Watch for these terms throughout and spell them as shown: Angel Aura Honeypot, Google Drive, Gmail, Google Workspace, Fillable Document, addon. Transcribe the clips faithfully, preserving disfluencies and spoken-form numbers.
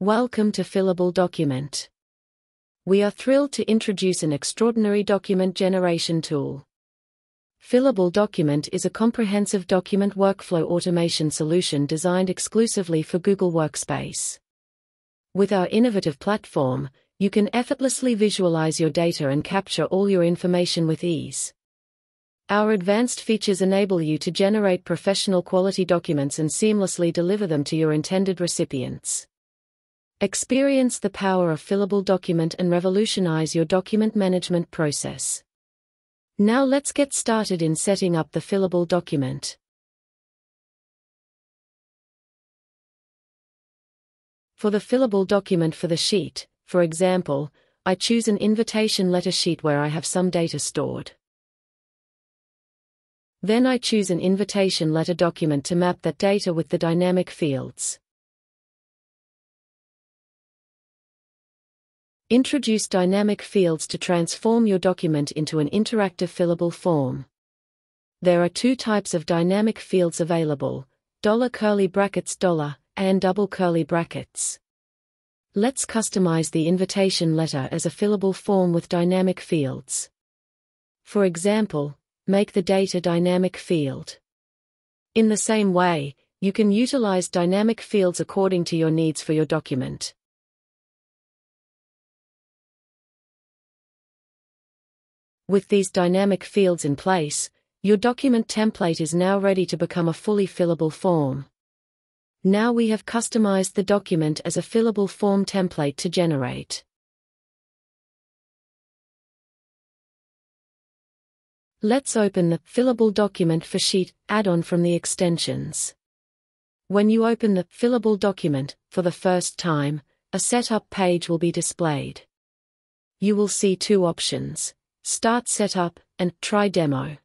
Welcome to Fillable Document. We are thrilled to introduce an extraordinary document generation tool. Fillable Document is a comprehensive document workflow automation solution designed exclusively for Google Workspace. With our innovative platform, you can effortlessly visualize your data and capture all your information with ease. Our advanced features enable you to generate professional quality documents and seamlessly deliver them to your intended recipients. Experience the power of Fillable Document and revolutionize your document management process. Now let's get started in setting up the Fillable Document. For the Fillable Document for the sheet, for example, I choose an invitation letter sheet where I have some data stored. Then I choose an invitation letter document to map that data with the dynamic fields. Introduce dynamic fields to transform your document into an interactive fillable form. There are two types of dynamic fields available, dollar curly brackets dollar, and double curly brackets. Let's customize the invitation letter as a fillable form with dynamic fields. For example, make the data dynamic field. In the same way, you can utilize dynamic fields according to your needs for your document. With these dynamic fields in place, your document template is now ready to become a fully fillable form. Now we have customized the document as a fillable form template to generate. Let's open the Fillable Document for Sheet add-on from the extensions. When you open the Fillable Document for the first time, a setup page will be displayed. You will see two options. Start Setup, and Try Demo.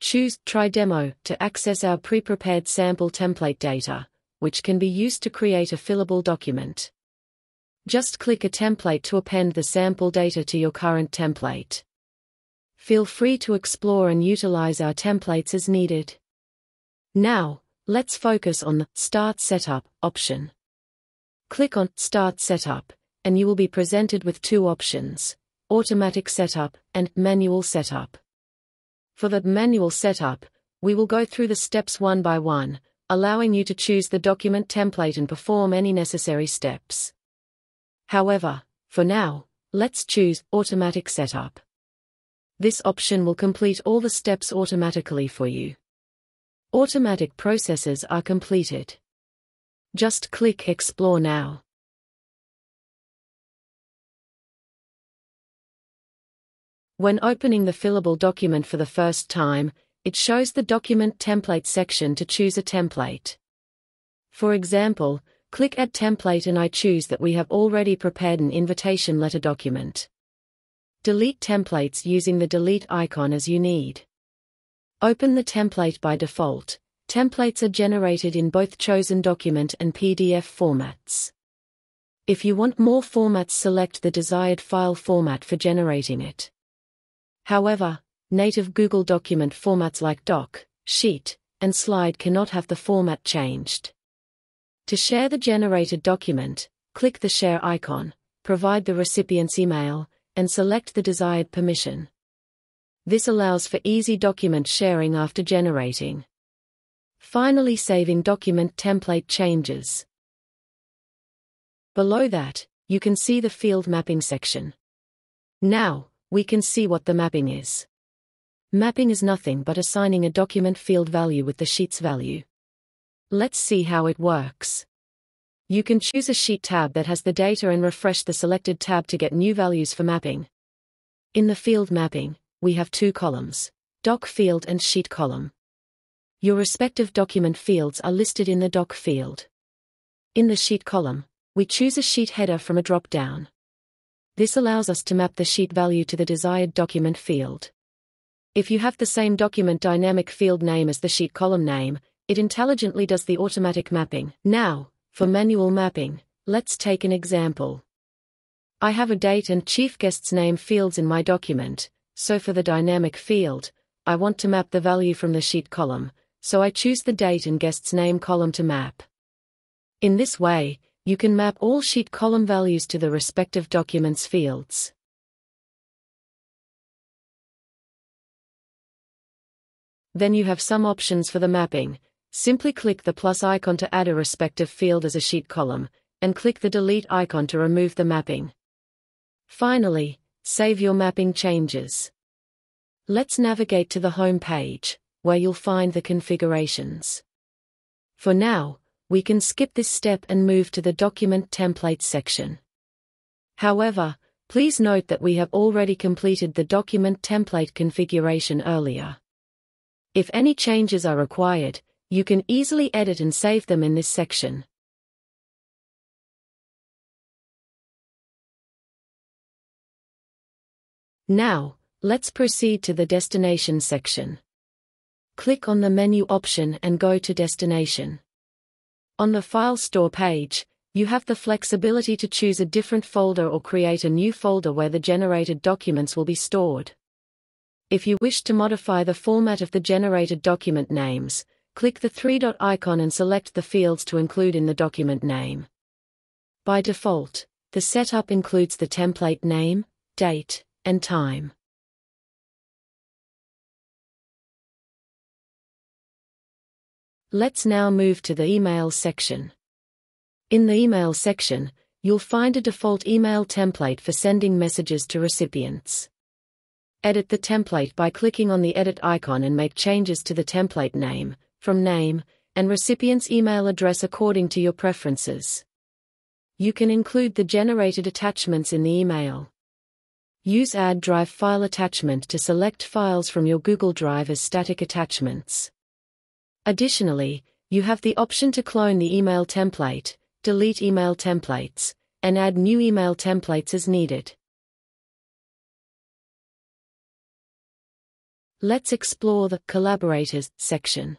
Choose Try Demo to access our pre-prepared sample template data, which can be used to create a fillable document. Just click a template to append the sample data to your current template. Feel free to explore and utilize our templates as needed. Now, let's focus on the Start Setup option. Click on Start Setup, and you will be presented with two options: Automatic Setup and Manual Setup. For the Manual Setup, we will go through the steps one by one, allowing you to choose the document template and perform any necessary steps. However, for now, let's choose Automatic Setup. This option will complete all the steps automatically for you. Automatic processes are completed. Just click Explore now. When opening the Fillable Document for the first time, it shows the Document Template section to choose a template. For example, click Add Template and I choose that we have already prepared an invitation letter document. Delete templates using the delete icon as you need. Open the template by default. Templates are generated in both chosen document and P D F formats. If you want more formats, select the desired file format for generating it. However, native Google document formats like Doc, Sheet, and Slide cannot have the format changed. To share the generated document, click the share icon, provide the recipient's email, and select the desired permission. This allows for easy document sharing after generating. Finally, saving document template changes. Below that, you can see the field mapping section. Now, we can see what the mapping is. Mapping is nothing but assigning a document field value with the sheet's value. Let's see how it works. You can choose a sheet tab that has the data and refresh the selected tab to get new values for mapping. In the field mapping, we have two columns, Doc field and Sheet column. Your respective document fields are listed in the Doc field. In the Sheet column, we choose a sheet header from a drop-down. This allows us to map the sheet value to the desired document field. If you have the same document dynamic field name as the sheet column name, it intelligently does the automatic mapping. Now, for manual mapping, let's take an example. I have a date and chief guest's name fields in my document, so for the dynamic field, I want to map the value from the sheet column, so I choose the date and guest's name column to map. In this way, you can map all sheet column values to the respective documents fields. Then you have some options for the mapping. Simply click the plus icon to add a respective field as a sheet column, and click the delete icon to remove the mapping. Finally, save your mapping changes. Let's navigate to the home page, where you'll find the configurations. For now, we can skip this step and move to the Document Templates section. However, please note that we have already completed the document template configuration earlier. If any changes are required, you can easily edit and save them in this section. Now, let's proceed to the Destination section. Click on the menu option and go to Destination. On the File Store page, you have the flexibility to choose a different folder or create a new folder where the generated documents will be stored. If you wish to modify the format of the generated document names, click the three-dot icon and select the fields to include in the document name. By default, the setup includes the template name, date, and time. Let's now move to the Email section. In the Email section, you'll find a default email template for sending messages to recipients. Edit the template by clicking on the edit icon and make changes to the template name, from name, and recipient's email address according to your preferences. You can include the generated attachments in the email. Use Add Drive File Attachment to select files from your Google Drive as static attachments. Additionally, you have the option to clone the email template, delete email templates, and add new email templates as needed. Let's explore the Collaborators section.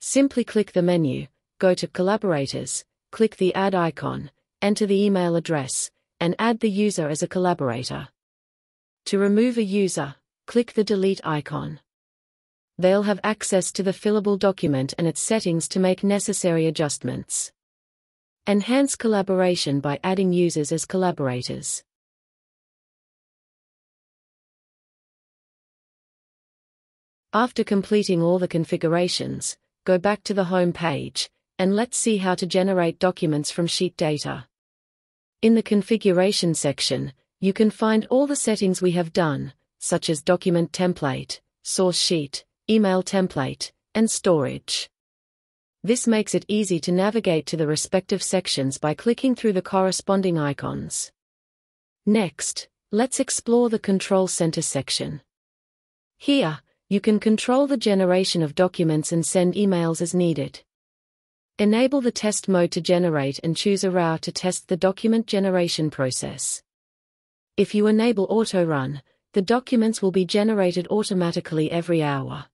Simply click the menu, go to Collaborators, click the Add icon, enter the email address, and add the user as a collaborator. To remove a user, click the Delete icon. They'll have access to the fillable document and its settings to make necessary adjustments. Enhance collaboration by adding users as collaborators. After completing all the configurations, go back to the home page, and let's see how to generate documents from sheet data. In the Configuration section, you can find all the settings we have done, such as document template, source sheet, email template, and storage. This makes it easy to navigate to the respective sections by clicking through the corresponding icons. Next, let's explore the Control Center section. Here, you can control the generation of documents and send emails as needed. Enable the test mode to generate and choose a route to test the document generation process. If you enable auto-run, the documents will be generated automatically every hour.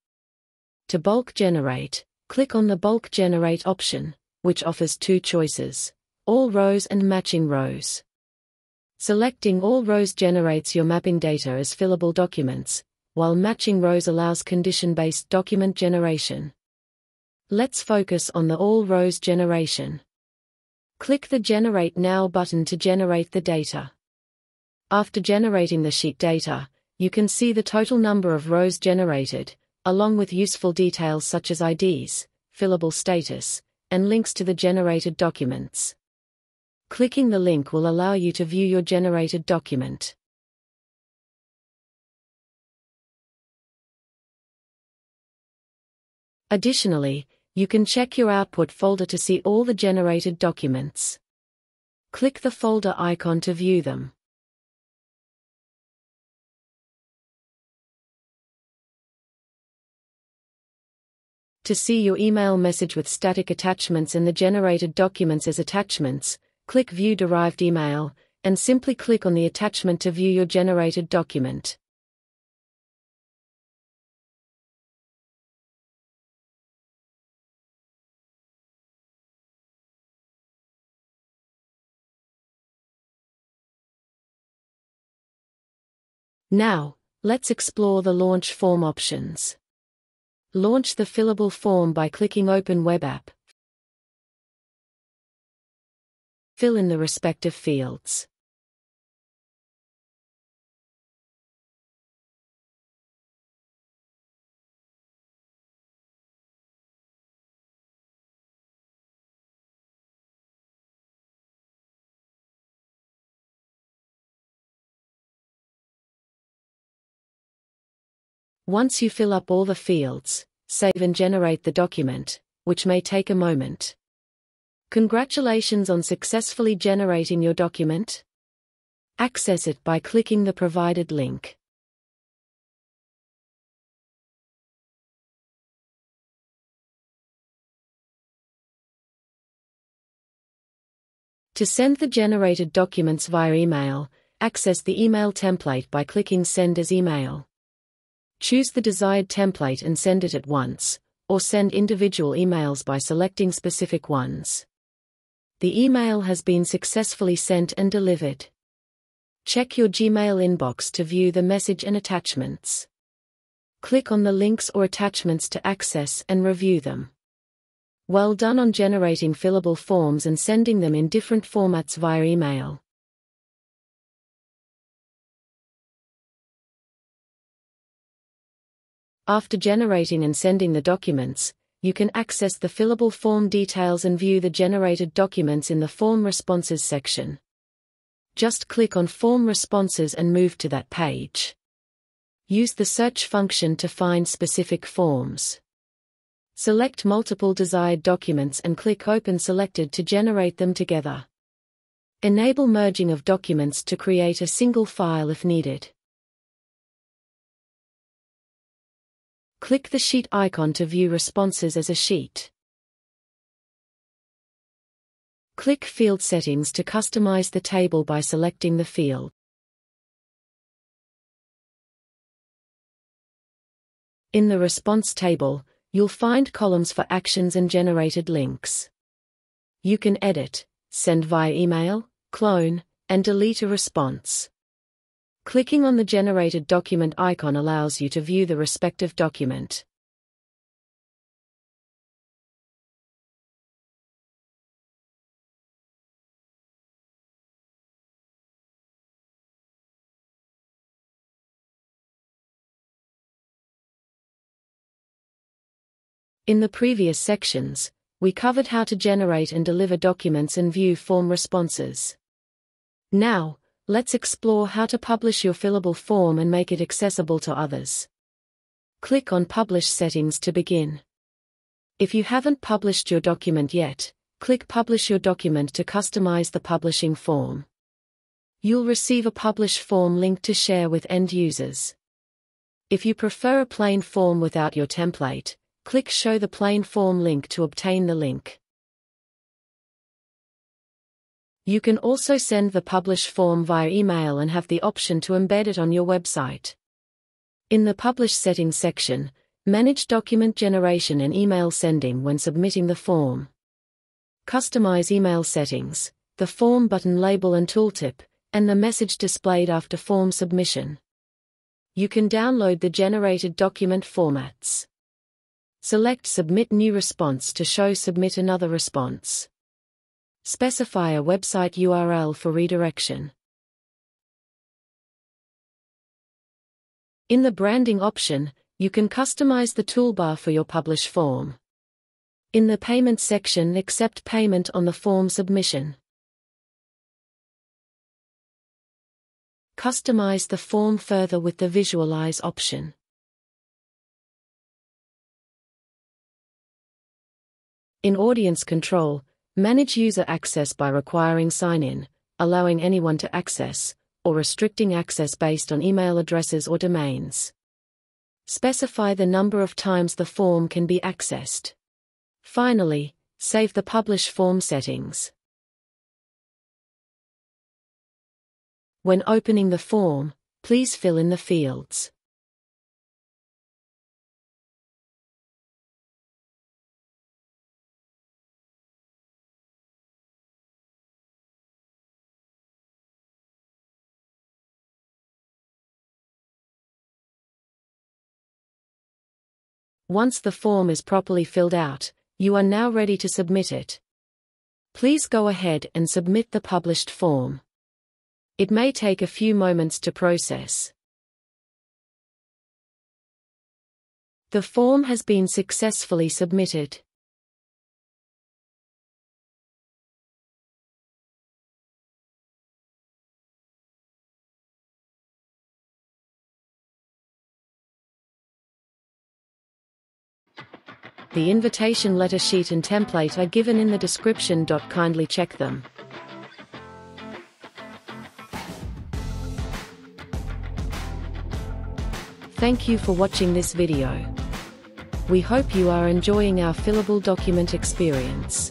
To bulk generate, click on the Bulk Generate option, which offers two choices, all rows and matching rows. Selecting all rows generates your mapping data as fillable documents, while matching rows allows condition-based document generation. Let's focus on the all rows generation. Click the Generate Now button to generate the data. After generating the sheet data, you can see the total number of rows generated, along with useful details such as I Ds, fillable status, and links to the generated documents. Clicking the link will allow you to view your generated document. Additionally, you can check your output folder to see all the generated documents. Click the folder icon to view them. To see your email message with static attachments and the generated documents as attachments, click View Derived Email, and simply click on the attachment to view your generated document. Now, let's explore the Launch Form options. Launch the fillable form by clicking Open Web App. Fill in the respective fields. Once you fill up all the fields, save and generate the document, which may take a moment. Congratulations on successfully generating your document. Access it by clicking the provided link. To send the generated documents via email, access the email template by clicking Send as Email. Choose the desired template and send it at once, or send individual emails by selecting specific ones. The email has been successfully sent and delivered. Check your Gmail inbox to view the message and attachments. Click on the links or attachments to access and review them. Well done on generating fillable forms and sending them in different formats via email. After generating and sending the documents, you can access the fillable form details and view the generated documents in the Form Responses section. Just click on Form Responses and move to that page. Use the search function to find specific forms. Select multiple desired documents and click Open Selected to generate them together. Enable merging of documents to create a single file if needed. Click the sheet icon to view responses as a sheet. Click Field Settings to customize the table by selecting the field. In the response table, you'll find columns for actions and generated links. You can edit, send via email, clone, and delete a response. Clicking on the generated document icon allows you to view the respective document. In the previous sections, we covered how to generate and deliver documents and view form responses. Now, let's explore how to publish your fillable form and make it accessible to others. Click on Publish Settings to begin. If you haven't published your document yet, click Publish Your Document to customize the publishing form. You'll receive a Publish Form link to share with end users. If you prefer a plain form without your template, click Show the Plain Form link to obtain the link. You can also send the publish form via email and have the option to embed it on your website. In the Publish Settings section, manage document generation and email sending when submitting the form. Customize email settings, the form button label and tooltip, and the message displayed after form submission. You can download the generated document formats. Select Submit New Response to show Submit Another Response. Specify a website U R L for redirection. In the branding option, you can customize the toolbar for your publish form. In the payment section, accept payment on the form submission. Customize the form further with the Visualize option. In Audience Control, manage user access by requiring sign-in, allowing anyone to access, or restricting access based on email addresses or domains. Specify the number of times the form can be accessed. Finally, save the publish form settings. When opening the form, please fill in the fields. Once the form is properly filled out, you are now ready to submit it. Please go ahead and submit the published form. It may take a few moments to process. The form has been successfully submitted. The invitation letter sheet and template are given in the description. Kindly check them. Thank you for watching this video. We hope you are enjoying our fillable document experience.